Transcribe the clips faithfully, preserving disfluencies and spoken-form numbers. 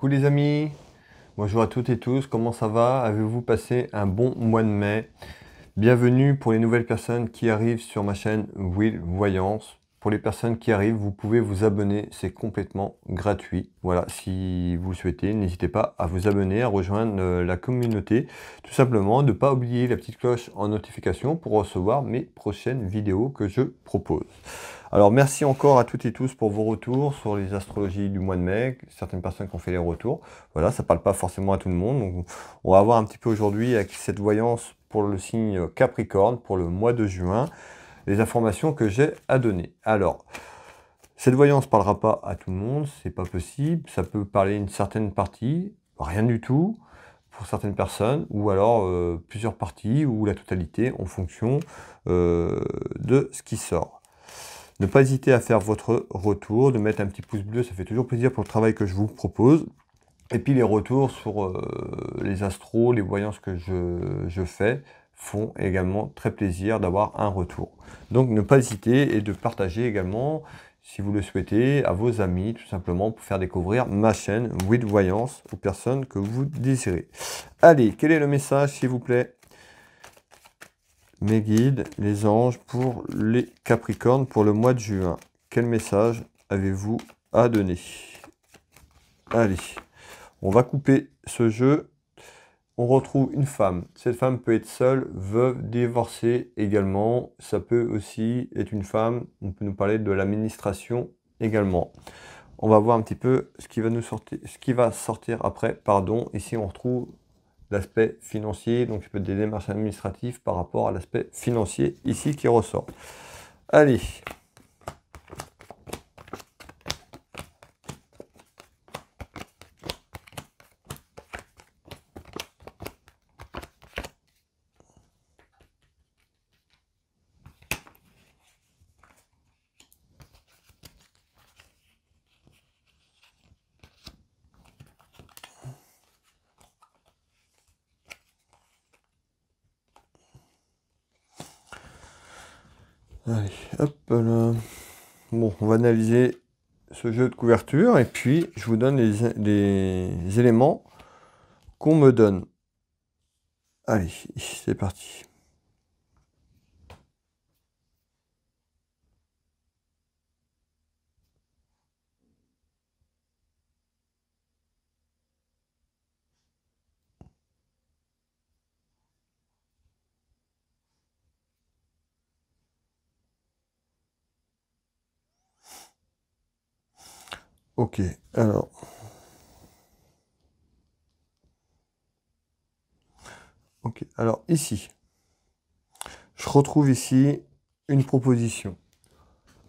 Coucou les amis, bonjour à toutes et tous, comment ça va? Avez-vous passé un bon mois de mai? Bienvenue pour les nouvelles personnes qui arrivent sur ma chaîne Will Voyance. Pour les personnes qui arrivent, vous pouvez vous abonner, c'est complètement gratuit. Voilà, si vous le souhaitez, n'hésitez pas à vous abonner, à rejoindre la communauté. Tout simplement, ne pas oublier la petite cloche en notification pour recevoir mes prochaines vidéos que je propose. Alors, merci encore à toutes et tous pour vos retours sur les astrologies du mois de mai. Certaines personnes qui ont fait les retours. Voilà, ça ne parle pas forcément à tout le monde. Donc, on va voir un petit peu aujourd'hui avec cette voyance pour le signe Capricorne pour le mois de juin. Les informations que j'ai à donner. Alors, cette voyance ne parlera pas à tout le monde, c'est pas possible, ça peut parler une certaine partie, rien du tout, pour certaines personnes, ou alors euh, plusieurs parties, ou la totalité, en fonction euh, de ce qui sort. Ne pas hésiter à faire votre retour, de mettre un petit pouce bleu, ça fait toujours plaisir pour le travail que je vous propose. Et puis les retours sur euh, les astros, les voyances que je, je fais, font également très plaisir d'avoir un retour. Donc ne pas hésiter et de partager également, si vous le souhaitez, à vos amis, tout simplement, pour faire découvrir ma chaîne Will Voyance aux personnes que vous désirez. Allez, quel est le message, s'il vous plaît? Mes guides, les anges, pour les Capricornes, pour le mois de juin. Quel message avez-vous à donner? Allez, on va couper ce jeu. On retrouve une femme. Cette femme peut être seule, veuve, divorcée également. Ça peut aussi être une femme. On peut nous parler de l'administration également. On va voir un petit peu ce qui va nous sortir, ce qui va sortir après. Pardon. Ici, on retrouve l'aspect financier. Donc, ça peut être des démarches administratives par rapport à l'aspect financier ici qui ressort. Allez. Allez, hop là. Bon, on va analyser ce jeu de couverture et puis je vous donne les, les éléments qu'on me donne. Allez, c'est parti. Ok, alors, ok, alors ici, je retrouve ici une proposition.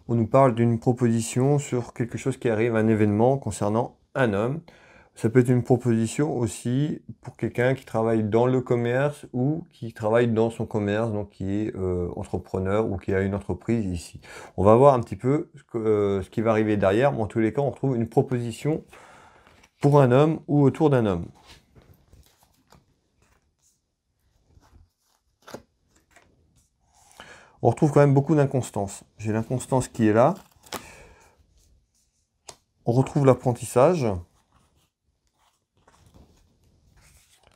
On nous parle d'une proposition sur quelque chose qui arrive, un événement concernant un homme. Ça peut être une proposition aussi pour quelqu'un qui travaille dans le commerce ou qui travaille dans son commerce, donc qui est euh, entrepreneur ou qui a une entreprise ici. On va voir un petit peu ce, que, euh, ce qui va arriver derrière, mais en tous les cas, on retrouve une proposition pour un homme ou autour d'un homme. On retrouve quand même beaucoup d'inconstance. J'ai l'inconstance qui est là. On retrouve l'apprentissage.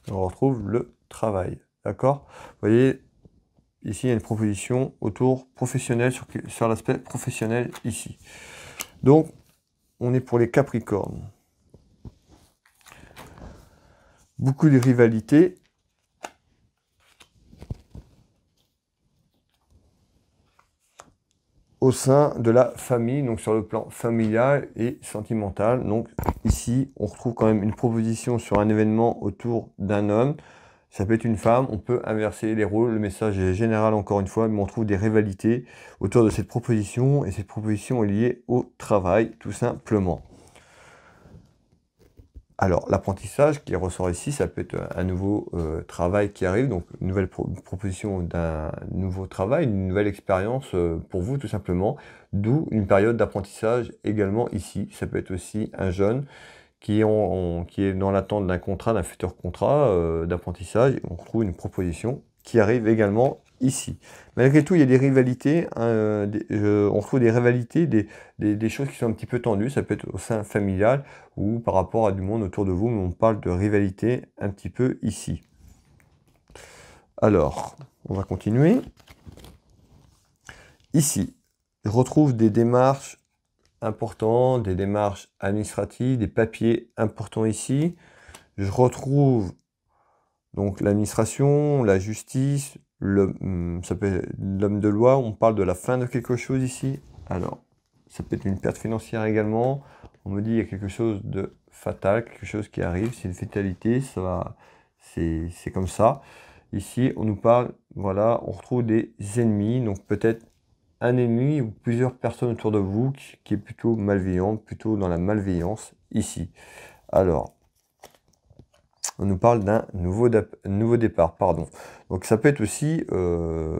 On retrouve le travail, d'accord? Vous voyez, ici, il y a une proposition autour professionnel, sur, sur l'aspect professionnel ici. Donc, on est pour les Capricornes. Beaucoup de rivalités. Au sein de la famille, donc sur le plan familial et sentimental. Donc ici, on retrouve quand même une proposition sur un événement autour d'un homme. Ça peut être une femme, on peut inverser les rôles, le message est général encore une fois, mais on trouve des rivalités autour de cette proposition, et cette proposition est liée au travail, tout simplement. Alors, l'apprentissage qui ressort ici, ça peut être un nouveau euh, travail qui arrive, donc une nouvelle pro proposition d'un nouveau travail, une nouvelle expérience euh, pour vous tout simplement, d'où une période d'apprentissage également ici. Ça peut être aussi un jeune qui, on, on, qui est dans l'attente d'un contrat, d'un futur contrat euh, d'apprentissage, on retrouve une proposition qui arrive également ici. Malgré tout, il y a des rivalités, hein, des, euh, on retrouve des rivalités, des, des, des choses qui sont un petit peu tendues, ça peut être au sein familial ou par rapport à du monde autour de vous, mais on parle de rivalité un petit peu ici. Alors, on va continuer. Ici, je retrouve des démarches importantes, des démarches administratives, des papiers importants ici. Je retrouve donc l'administration, la justice, le, ça peut être l'homme de loi, on parle de la fin de quelque chose ici. Alors, ça peut être une perte financière également. On me dit il y a quelque chose de fatal, quelque chose qui arrive, c'est une fatalité, ça va, c'est comme ça. Ici, on nous parle, voilà, on retrouve des ennemis, donc peut-être un ennemi ou plusieurs personnes autour de vous qui, qui est plutôt malveillante, plutôt dans la malveillance ici. Alors, on nous parle d'un nouveau, nouveau départ, pardon. Donc ça peut être aussi, euh,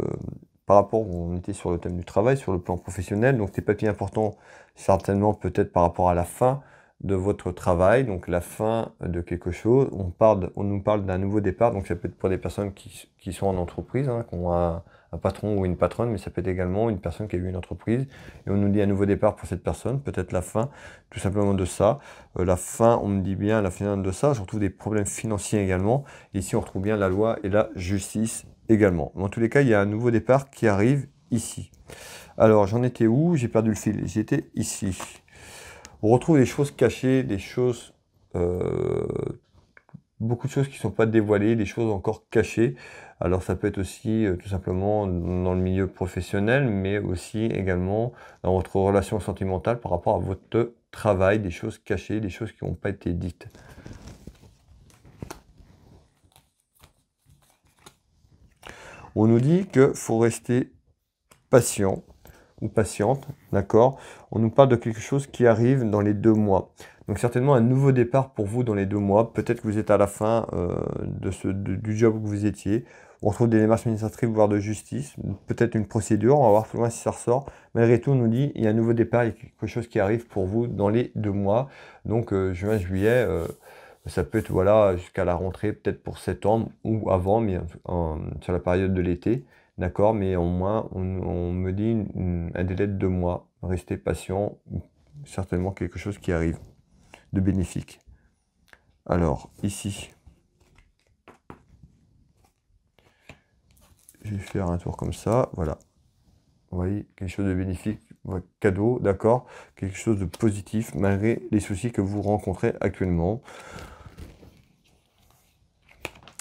par rapport, on était sur le thème du travail, sur le plan professionnel, donc des papiers importants, certainement peut-être par rapport à la fin de votre travail, donc la fin de quelque chose, on, parle, on nous parle d'un nouveau départ, donc ça peut être pour des personnes qui, qui sont en entreprise, hein, qui ont un, un patron ou une patronne, mais ça peut être également une personne qui a eu une entreprise, et on nous dit un nouveau départ pour cette personne, peut-être la fin, tout simplement de ça, euh, la fin, on me dit bien la fin de ça, je retrouve des problèmes financiers également, et ici on retrouve bien la loi et la justice également. Mais en tous les cas, il y a un nouveau départ qui arrive ici. Alors, j'en étais où? J'ai perdu le fil, j'étais ici. On retrouve des choses cachées, des choses, euh, beaucoup de choses qui ne sont pas dévoilées, des choses encore cachées. Alors ça peut être aussi euh, tout simplement dans le milieu professionnel, mais aussi également dans votre relation sentimentale par rapport à votre travail, des choses cachées, des choses qui n'ont pas été dites. On nous dit qu'il faut rester patient. Ou patiente, d'accord? On nous parle de quelque chose qui arrive dans les deux mois. Donc certainement un nouveau départ pour vous dans les deux mois. Peut-être que vous êtes à la fin euh, de ce, de, du job que vous étiez. On retrouve des démarches administratives, voire de justice. Peut-être une procédure, on va voir plus loin si ça ressort. Malgré tout, on nous dit, il y a un nouveau départ, il y a quelque chose qui arrive pour vous dans les deux mois. Donc euh, juin, juillet, euh, ça peut être voilà, jusqu'à la rentrée, peut-être pour septembre ou avant, mais en, sur la période de l'été. D'accord, mais au moins, on, on me dit une, une, un délai de deux mois. Restez patient, certainement quelque chose qui arrive de bénéfique. Alors, ici, je vais faire un tour comme ça, voilà. Vous voyez, quelque chose de bénéfique, cadeau, d'accord, quelque chose de positif, malgré les soucis que vous rencontrez actuellement.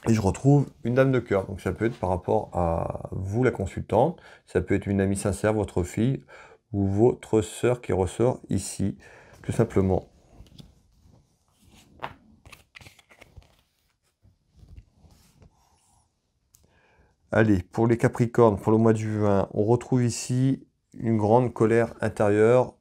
Et je retrouve une dame de cœur, donc ça peut être par rapport à vous la consultante, ça peut être une amie sincère, votre fille ou votre sœur qui ressort ici, tout simplement. Allez, pour les Capricornes, pour le mois de juin, on retrouve ici une grande colère intérieure,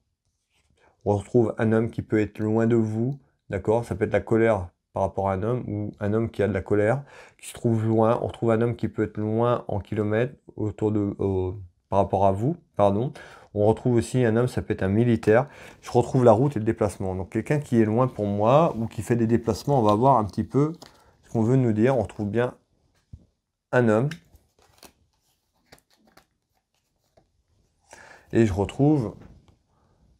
on retrouve un homme qui peut être loin de vous, d'accord, ça peut être la colère par rapport à un homme, ou un homme qui a de la colère, qui se trouve loin, on retrouve un homme qui peut être loin en kilomètres, autour de, au, par rapport à vous, pardon, on retrouve aussi un homme, ça peut être un militaire, je retrouve la route et le déplacement, donc quelqu'un qui est loin pour moi, ou qui fait des déplacements, on va voir un petit peu ce qu'on veut nous dire, on retrouve bien un homme, et je retrouve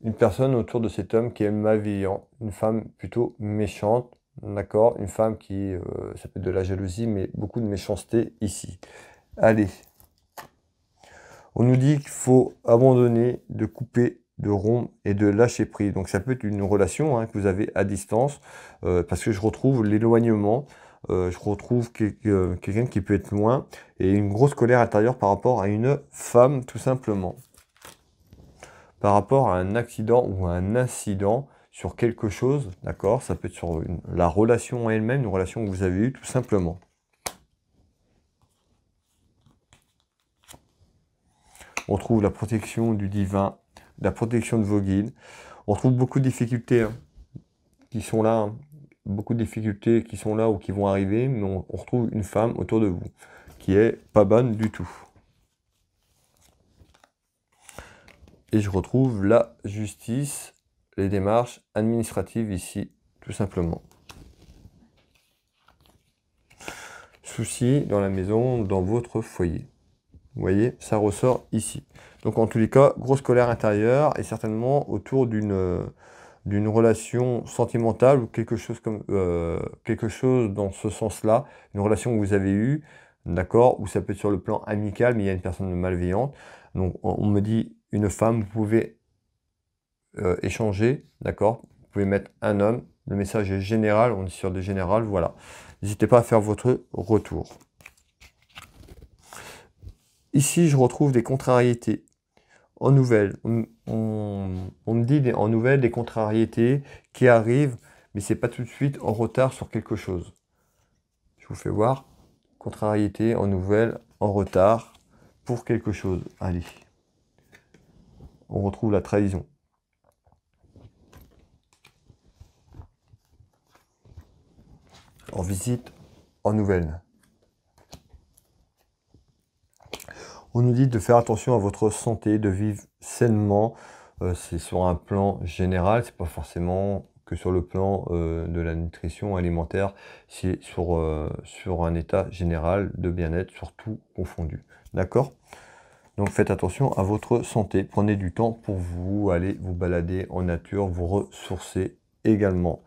une personne autour de cet homme qui est malveillant, une femme plutôt méchante, d'accord, une femme qui, euh, ça peut être de la jalousie, mais beaucoup de méchanceté ici. Allez, on nous dit qu'il faut abandonner, de couper, de rompre et de lâcher prise. Donc ça peut être une relation hein, que vous avez à distance, euh, parce que je retrouve l'éloignement, euh, je retrouve quelqu'un qui peut être loin, et une grosse colère intérieure par rapport à une femme, tout simplement. Par rapport à un accident ou à un incident, sur quelque chose, d'accord, ça peut être sur une, la relation elle-même, une relation que vous avez eue, tout simplement. On trouve la protection du divin, la protection de vos guides. On trouve beaucoup de difficultés hein, qui sont là, hein, beaucoup de difficultés qui sont là ou qui vont arriver, mais on, on retrouve une femme autour de vous, qui est pas bonne du tout. Et je retrouve la justice, les démarches administratives ici, tout simplement. Soucis dans la maison, dans votre foyer. Vous voyez, ça ressort ici. Donc en tous les cas, grosse colère intérieure et certainement autour d'une d'une relation sentimentale ou quelque chose comme euh, quelque chose dans ce sens-là, une relation que vous avez eue, d'accord, ou ça peut être sur le plan amical, mais il y a une personne malveillante. Donc on me dit une femme, vous pouvez euh, échanger, d'accord, vous pouvez mettre un homme. Le message est général, on est sur des générales, voilà. N'hésitez pas à faire votre retour. Ici, je retrouve des contrariétés. En nouvelles, on, on, on me dit des, en nouvelles des contrariétés qui arrivent, mais ce n'est pas tout de suite en retard sur quelque chose. Je vous fais voir. Contrariété en nouvelles, en retard pour quelque chose. Allez. On retrouve la trahison. En visite, en nouvelles. On nous dit de faire attention à votre santé, de vivre sainement. Euh, c'est sur un plan général, c'est pas forcément que sur le plan euh, de la nutrition alimentaire, c'est sur, euh, sur un état général de bien-être, surtout confondu. D'accord? Donc faites attention à votre santé, prenez du temps pour vous, allez vous balader en nature, vous ressourcer également.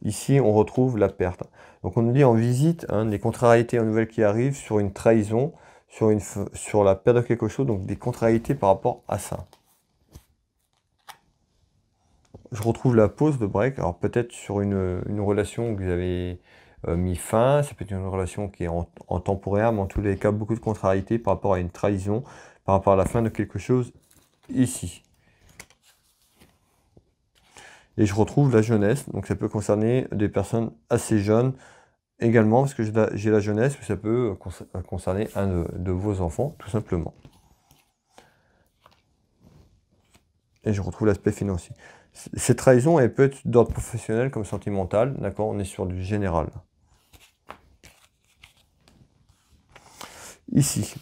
Ici, on retrouve la perte. Donc on nous dit en visite, hein, des contrariétés en nouvelles qui arrivent sur une trahison, sur, une, sur la perte de quelque chose, donc des contrariétés par rapport à ça. Je retrouve la pause de break, alors peut-être sur une, une relation que vous avez euh, mis fin, c'est peut-être une relation qui est en, en temporaire, mais en tous les cas, beaucoup de contrariétés par rapport à une trahison, par rapport à la fin de quelque chose ici. Et je retrouve la jeunesse, donc ça peut concerner des personnes assez jeunes également, parce que j'ai la jeunesse, ça peut concerner un de, de vos enfants, tout simplement. Et je retrouve l'aspect financier. Cette trahison, elle peut être d'ordre professionnel comme sentimental, d'accord, on est sur du général. Ici,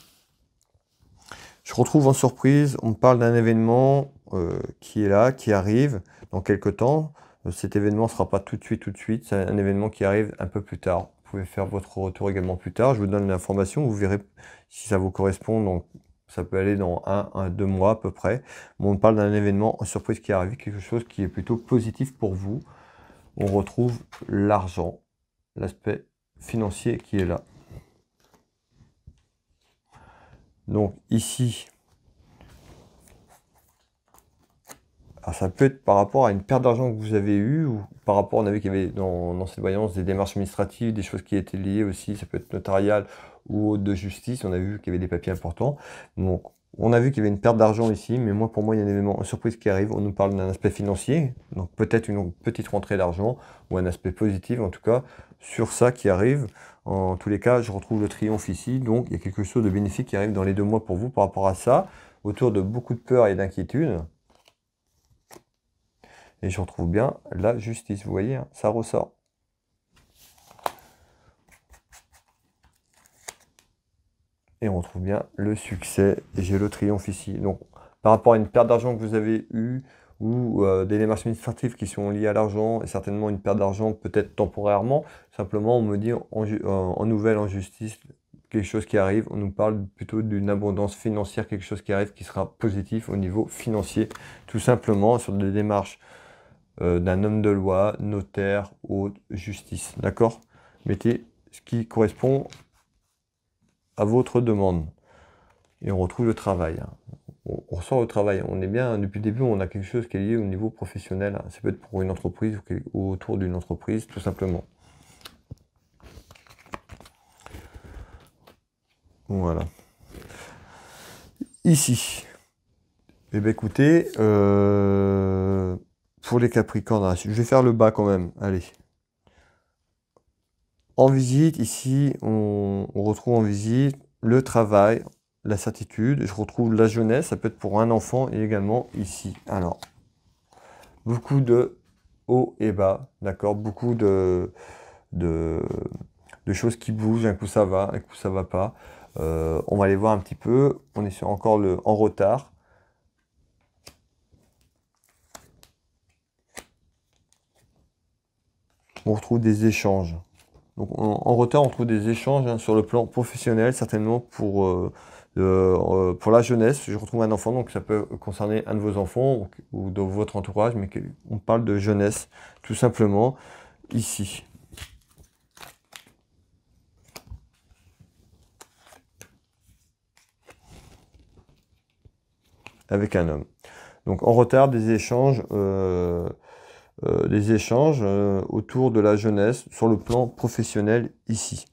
je retrouve en surprise, on parle d'un événement euh, qui est là, qui arrive dans quelques temps. Cet événement ne sera pas tout de suite, tout de suite. C'est un événement qui arrive un peu plus tard. Vous pouvez faire votre retour également plus tard. Je vous donne l'information. Vous verrez si ça vous correspond. Donc, ça peut aller dans un, un, deux mois à peu près. Bon, on parle d'un événement en surprise qui arrive, quelque chose qui est plutôt positif pour vous. On retrouve l'argent, l'aspect financier qui est là. Donc ici, alors ça peut être par rapport à une perte d'argent que vous avez eue, ou par rapport, on a vu qu'il y avait dans, dans cette voyance des démarches administratives, des choses qui étaient liées aussi, ça peut être notarial ou de justice, on a vu qu'il y avait des papiers importants. Donc, on a vu qu'il y avait une perte d'argent ici, mais moi, pour moi, il y a un événement, une surprise qui arrive, on nous parle d'un aspect financier, donc peut-être une petite rentrée d'argent, ou un aspect positif, en tout cas, sur ça qui arrive. En tous les cas, je retrouve le triomphe ici, donc il y a quelque chose de bénéfique qui arrive dans les deux mois pour vous par rapport à ça, autour de beaucoup de peur et d'inquiétude. Et je retrouve bien la justice, vous voyez, hein, ça ressort. Et on retrouve bien le succès, et j'ai le triomphe ici. Donc, par rapport à une perte d'argent que vous avez eue, ou euh, des démarches administratives qui sont liées à l'argent, et certainement une perte d'argent peut-être temporairement, simplement on me dit en, en, en nouvelle, en justice, quelque chose qui arrive, on nous parle plutôt d'une abondance financière, quelque chose qui arrive qui sera positif au niveau financier, tout simplement sur des démarches Euh, d'un homme de loi, notaire, haute, justice, d'accord? Mettez ce qui correspond à votre demande. Et on retrouve le travail. On, on ressort le travail. On est bien, depuis le début, on a quelque chose qui est lié au niveau professionnel. Ça peut être pour une entreprise ou autour d'une entreprise, tout simplement. Voilà. Ici. Eh bien, écoutez... Euh Pour les Capricornes, je vais faire le bas quand même, allez. En visite, ici, on, on retrouve en visite le travail, la certitude. Je retrouve la jeunesse, ça peut être pour un enfant et également ici. Alors, beaucoup de hauts et bas, d'accord? Beaucoup de, de, de choses qui bougent, un coup ça va, un coup ça va pas. Euh, on va aller voir un petit peu, on est sur encore le en retard. On retrouve des échanges. Donc on, en retard, on trouve des échanges hein, sur le plan professionnel, certainement pour euh, Euh, pour la jeunesse, je retrouve un enfant, donc ça peut concerner un de vos enfants ou, ou de votre entourage, mais on parle de jeunesse, tout simplement, ici. Avec un homme. Donc en retard des échanges, euh, euh, des échanges euh, autour de la jeunesse sur le plan professionnel ici.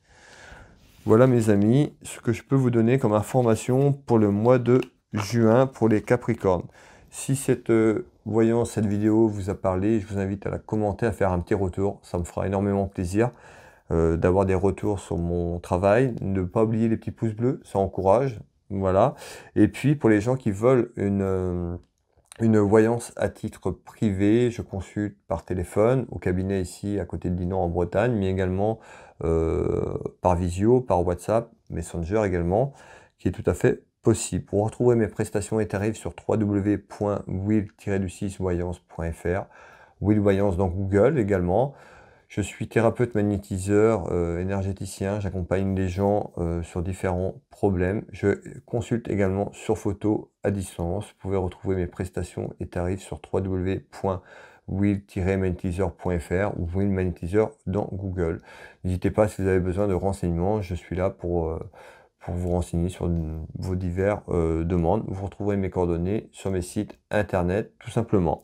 Voilà mes amis, ce que je peux vous donner comme information pour le mois de juin pour les Capricornes. Si cette euh, voyance, cette vidéo vous a parlé, je vous invite à la commenter, à faire un petit retour. Ça me fera énormément plaisir euh, d'avoir des retours sur mon travail. Ne pas oublier les petits pouces bleus, ça encourage. Voilà. Et puis, pour les gens qui veulent une, une voyance à titre privé, je consulte par téléphone, au cabinet ici, à côté de Dinan, en Bretagne, mais également euh, par visio, par WhatsApp, Messenger également, qui est tout à fait possible. Pour retrouver mes prestations et tarifs sur w w w point will tiret du six voyance point f r, Will Voyance dans Google également. Je suis thérapeute magnétiseur, euh, énergéticien, j'accompagne des gens euh, sur différents problèmes. Je consulte également sur photo à distance. Vous pouvez retrouver mes prestations et tarifs sur w w w point will tiret magnétiseur point f r ou Will-magnétiseur dans Google. N'hésitez pas si vous avez besoin de renseignements, je suis là pour, euh, pour vous renseigner sur vos diverses euh, demandes. Vous retrouverez mes coordonnées sur mes sites internet tout simplement.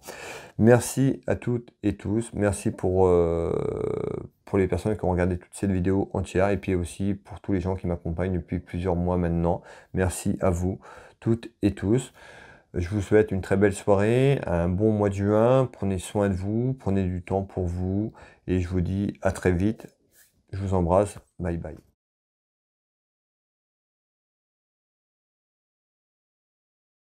Merci à toutes et tous. Merci pour, euh, pour les personnes qui ont regardé toute cette vidéo entière et puis aussi pour tous les gens qui m'accompagnent depuis plusieurs mois maintenant. Merci à vous toutes et tous. Je vous souhaite une très belle soirée, un bon mois de juin. Prenez soin de vous, prenez du temps pour vous et je vous dis à très vite. Je vous embrasse. Bye bye.